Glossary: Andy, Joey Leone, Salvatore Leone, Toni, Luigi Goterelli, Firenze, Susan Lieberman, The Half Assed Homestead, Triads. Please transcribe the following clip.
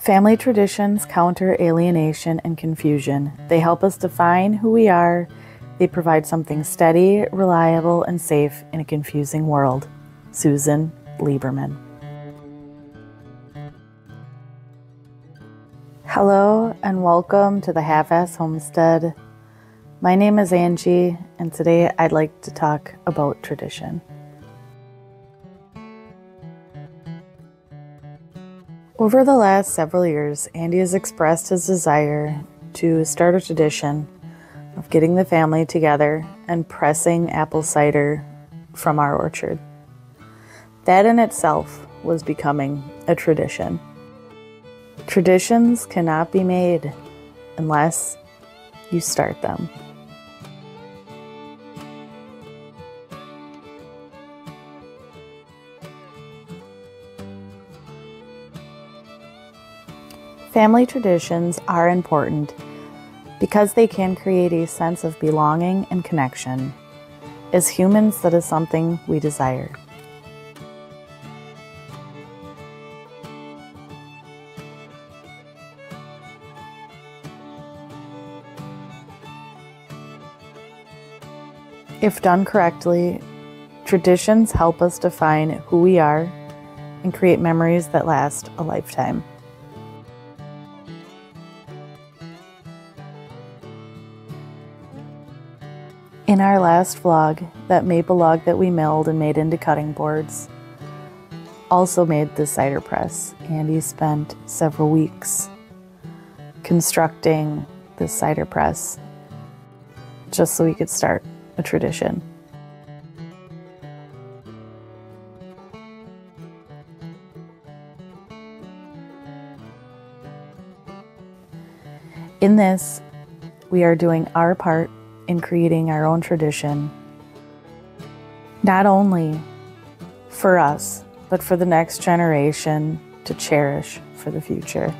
Family traditions counter alienation and confusion. They help us define who we are. They provide something steady, reliable, and safe in a confusing world. Susan Lieberman. Hello and welcome to the Half Assed Homestead. My name is Angie, and today I'd like to talk about tradition. Over the last several years, Andy has expressed his desire to start a tradition of getting the family together and pressing apple cider from our orchard. That in itself was becoming a tradition. Traditions cannot be made unless you start them. Family traditions are important because they can create a sense of belonging and connection. As humans, that is something we desire. If done correctly, traditions help us define who we are and create memories that last a lifetime. In our last vlog, that maple log that we milled and made into cutting boards also made the cider press. Andy spent several weeks constructing this cider press just so we could start a tradition. In this, we are doing our part in creating our own tradition, not only for us, but for the next generation to cherish for the future.